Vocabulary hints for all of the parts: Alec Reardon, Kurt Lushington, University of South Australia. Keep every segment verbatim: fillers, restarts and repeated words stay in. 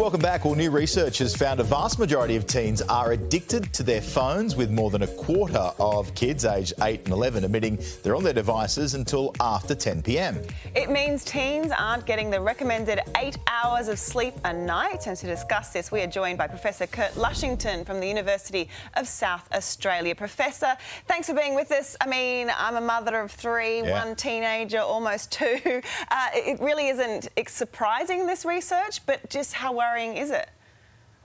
welcome back. Well, new research has found a vast majority of teens are addicted to their phones, with more than a quarter of kids aged eight and eleven admitting they're on their devices until after ten p m. It means teens aren't getting the recommended eight hours of sleep a night. And to discuss this, we are joined by Professor Kurt Lushington from the University of South Australia. Professor, thanks for being with us. I mean, I'm a mother of three, yeah. one teenager, almost two. Uh, it really isn't surprising, this research, but just how worrying is it?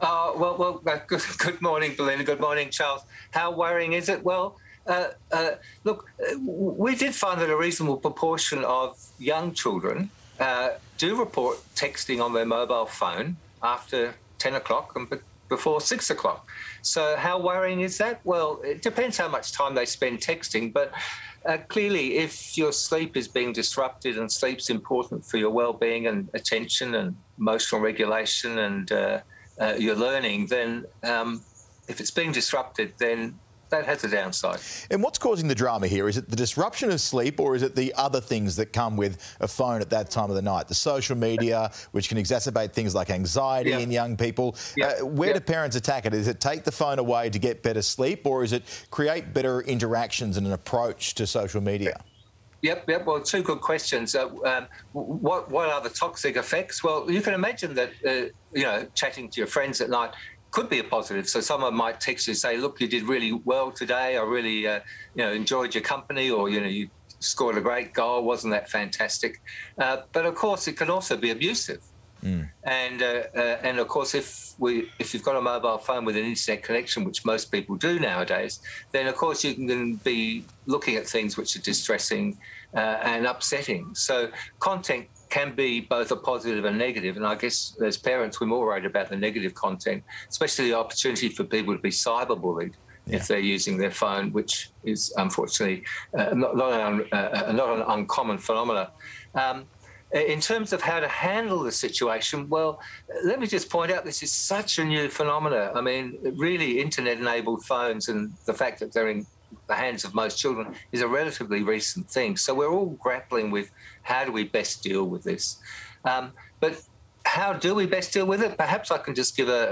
Uh, well, well uh, good, good morning, Belinda. Good morning, Charles. How worrying is it? Well, uh, uh, look, we did find that a reasonable proportion of young children uh, do report texting on their mobile phone after ten o'clock and before six o'clock. So how worrying is that? Well, it depends how much time they spend texting, but Uh, clearly, if your sleep is being disrupted, and sleep's important for your well-being and attention and emotional regulation and uh, uh, your learning, then um, if it's being disrupted, then that has a downside. And what's causing the drama here? Is it the disruption of sleep, or is it the other things that come with a phone at that time of the night? The social media, which can exacerbate things like anxiety yeah. in young people. Yeah. Uh, where yeah. do parents attack it? Is it take the phone away to get better sleep, or is it create better interactions and an approach to social media? Yep, yep. Well, two good questions. Uh, um, what, what are the toxic effects? Well, you can imagine that, uh, you know, chatting to your friends at night could be a positive. So someone might text you and say, look, you did really well today. I really, uh, you know, enjoyed your company, or, you know, you scored a great goal. Wasn't that fantastic? Uh, but, of course, it can also be abusive. Mm. And, uh, uh, and of course, if, we, if you've got a mobile phone with an internet connection, which most people do nowadays, then, of course, you can be looking at things which are distressing uh, and upsetting. So content can be both a positive and negative, and I guess as parents we're more worried about the negative content, especially the opportunity for people to be cyberbullied yeah. if they're using their phone, which is unfortunately uh, not, not, an, uh, not an uncommon phenomenon. Um, in terms of how to handle the situation, well, let me just point out this is such a new phenomenon. I mean, really, internet-enabled phones and the fact that they're in the hands of most children is a relatively recent thing. So we're all grappling with how do we best deal with this. Um, but how do we best deal with it? Perhaps I can just give a,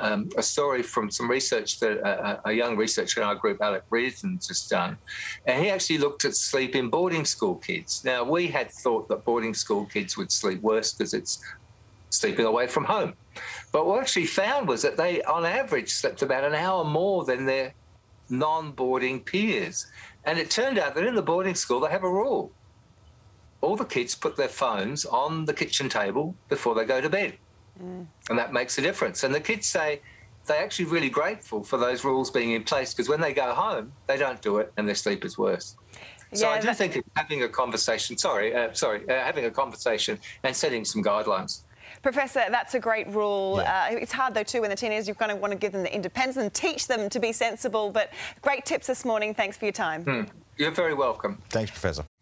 a, um, a story from some research that a, a young researcher in our group, Alec Reardon, has done. And he actually looked at sleep in boarding school kids. Now, we had thought that boarding school kids would sleep worse because it's sleeping away from home. But what we actually found was that they, on average, slept about an hour more than their non-boarding peers. And it turned out that in the boarding school they have a rule. All the kids put their phones on the kitchen table before they go to bed. Mm. And that makes a difference. And the kids say they're actually really grateful for those rules being in place, because when they go home they don't do it and their sleep is worse. So yeah, I do that's... think having a conversation, sorry, uh, sorry, uh, having a conversation and setting some guidelines. Professor, that's a great rule. Yeah. Uh, it's hard, though, too, when the teenagers, you're going to want to give them the independence and teach them to be sensible. But great tips this morning. Thanks for your time. Mm. You're very welcome. Thanks, Professor.